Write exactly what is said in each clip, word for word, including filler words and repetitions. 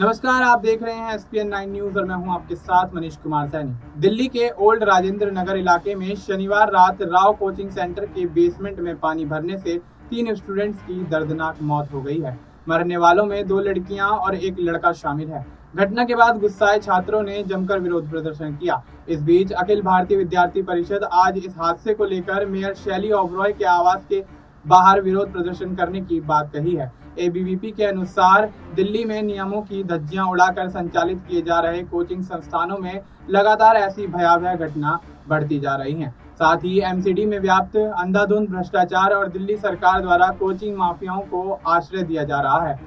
नमस्कार, आप देख रहे हैं S P N nine news और मैं हूं आपके साथ मनीष कुमार सैनी। दिल्ली के ओल्ड राजेंद्र नगर इलाके में शनिवार रात राव कोचिंग सेंटर के बेसमेंट में पानी भरने से तीन स्टूडेंट्स की दर्दनाक मौत हो गई है। मरने वालों में दो लड़कियां और एक लड़का शामिल है। घटना के बाद गुस्साए छात्रों ने जमकर विरोध प्रदर्शन किया। इस बीच अखिल भारतीय विद्यार्थी परिषद आज इस हादसे को लेकर मेयर शैली ओबरॉय के आवास के बाहर विरोध प्रदर्शन करने की बात कही है। ए बी वी पी के अनुसार दिल्ली में नियमों की धज्जियां उड़ाकर संचालित किए जा रहे कोचिंग संस्थानों में लगातार ऐसी भयावह घटना बढ़ती जा रही हैं। साथ ही एम सी डी में व्याप्त अंधाधुंध भ्रष्टाचार और दिल्ली सरकार द्वारा कोचिंग माफियाओं को आश्रय दिया जा रहा है।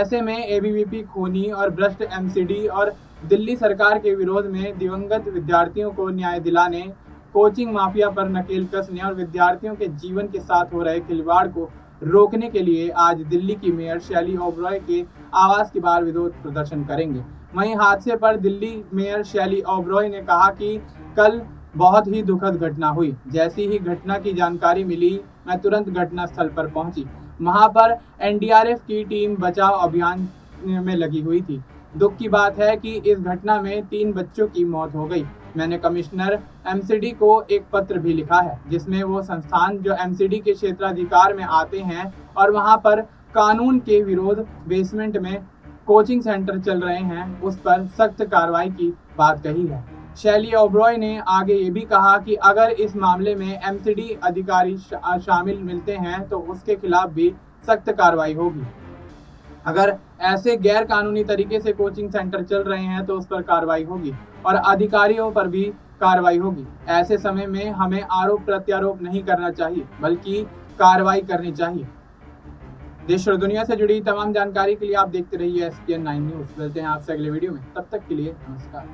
ऐसे में ए बी वी पी खूनी और भ्रष्ट एम सी डी और दिल्ली सरकार के विरोध में दिवंगत विद्यार्थियों को न्याय दिलाने, कोचिंग माफिया पर नकेल कसने और विद्यार्थियों के जीवन के साथ हो रहे खिलवाड़ को रोकने के लिए आज दिल्ली की मेयर शैली ओबरॉय के आवास के बाहर विरोध प्रदर्शन करेंगे। वहीं हादसे पर दिल्ली मेयर शैली ओबरॉय ने कहा कि कल बहुत ही दुखद घटना हुई। जैसी ही घटना की जानकारी मिली, मैं तुरंत घटनास्थल पर पहुंची। वहां पर एन डी आर एफ की टीम बचाव अभियान में लगी हुई थी। दुख की बात है कि इस घटना में तीन बच्चों की मौत हो गई। मैंने कमिश्नर एम सी डी को एक पत्र भी लिखा है, जिसमें वो संस्थान जो एम सी डी के क्षेत्राधिकार में आते हैं और वहां पर कानून के विरोध बेसमेंट में कोचिंग सेंटर चल रहे हैं, उस पर सख्त कार्रवाई की बात कही है। शैली ओबरॉय ने आगे ये भी कहा कि अगर इस मामले में एम सी डी अधिकारी शामिल मिलते हैं तो उसके खिलाफ भी सख्त कार्रवाई होगी। अगर ऐसे गैर कानूनी तरीके से कोचिंग सेंटर चल रहे हैं तो उस पर कार्रवाई होगी और अधिकारियों पर भी कार्रवाई होगी। ऐसे समय में हमें आरोप प्रत्यारोप नहीं करना चाहिए, बल्कि कार्रवाई करनी चाहिए। देश और दुनिया से जुड़ी तमाम जानकारी के लिए आप देखते रहिए S P N nine news. मिलते हैं आपसे अगले वीडियो में, तब तक के लिए नमस्कार।